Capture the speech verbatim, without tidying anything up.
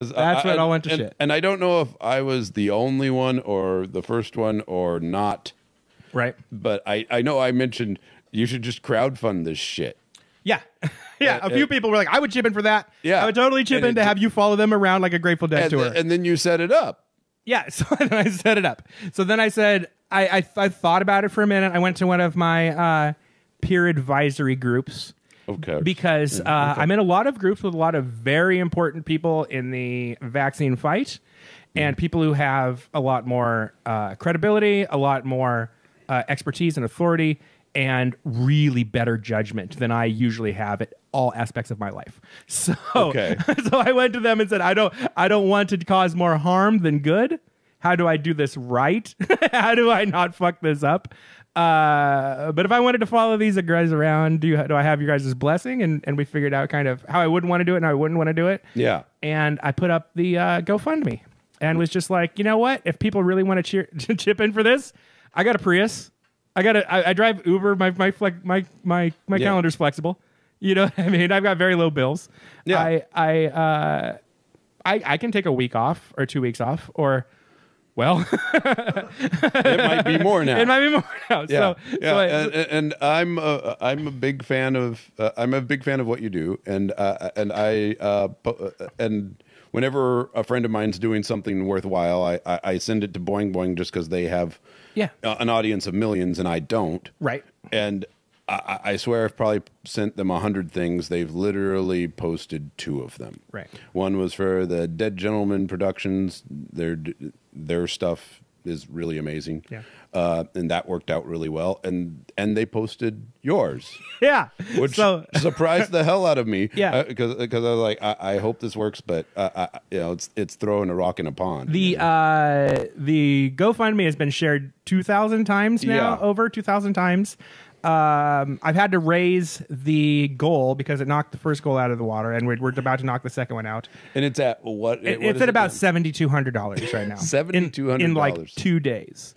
That's when it all went to and, shit. And I don't know if I was the only one or the first one or not. Right. But I, I know I mentioned you should just crowdfund this shit. Yeah. Yeah. Uh, a few uh, people were like, I would chip in for that. Yeah. I would totally chip in to have you follow them around like a Grateful Dead and, tour. And then you set it up. Yeah. So then I set it up. So then I said, I, I, I thought about it for a minute. I went to one of my uh, peer advisory groups. Okay. Because uh, okay. I'm in a lot of groups with a lot of very important people in the vaccine fight and people who have a lot more uh, credibility, a lot more uh, expertise and authority, and really better judgment than I usually have at all aspects of my life. So, okay. so I went to them and said, I don't, I don't want to cause more harm than good. How do I do this right? How do I not fuck this up? Uh, but if I wanted to follow these guys around, do you, do I have you guys' blessing? And and we figured out kind of how I wouldn't want to do it and how I wouldn't want to do it. Yeah. And I put up the uh, GoFundMe and was just like, you know what? If people really want to cheer to chip in for this, I got a Prius. I got a, I, I drive Uber. My my fle- my my my yeah. calendar's flexible. You know what I mean? I've got very low bills. Yeah. I I uh I I can take a week off or two weeks off or. Well, it might be more now. It might be more now. Yeah, so, yeah. So I, and, and I'm a, I'm a big fan of uh, I'm a big fan of what you do, and uh, and I uh, and whenever a friend of mine's doing something worthwhile, I I, I send it to Boing Boing just because they have yeah a, an audience of millions and I don't. Right. And I, I swear I've probably sent them a hundred things. They've literally posted two of them. Right. One was for the Dead Gentleman Productions. They're Their stuff is really amazing, yeah, uh, and that worked out really well. And and they posted yours, yeah, which so. surprised the hell out of me, yeah, because uh, because I was like, I, I hope this works, but uh, I, you know, it's it's throwing a rock in a pond. The you know? uh, the GoFundMe has been shared two thousand times now, yeah. over two thousand times. Um, I've had to raise the goal because it knocked the first goal out of the water, and we're, we're about to knock the second one out. And it's at what? It, what it's at it about seven thousand two hundred dollars right now. seven thousand two hundred dollars in, in like two days.